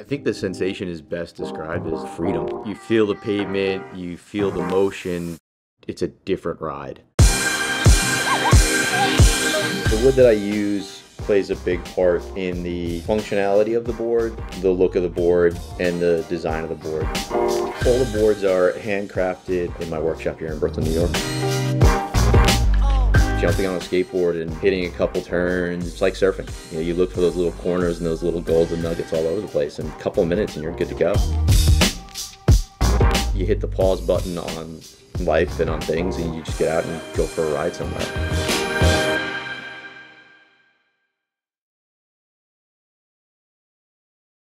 I think the sensation is best described as freedom. You feel the pavement, you feel the motion. It's a different ride. The wood that I use plays a big part in the functionality of the board, the look of the board, and the design of the board. All the boards are handcrafted in my workshop here in Brooklyn, New York. Jumping on a skateboard and hitting a couple turns, it's like surfing. You know, you look for those little corners and those little golden nuggets all over the place, and a couple minutes and you're good to go. You hit the pause button on life and on things, and you just get out and go for a ride somewhere.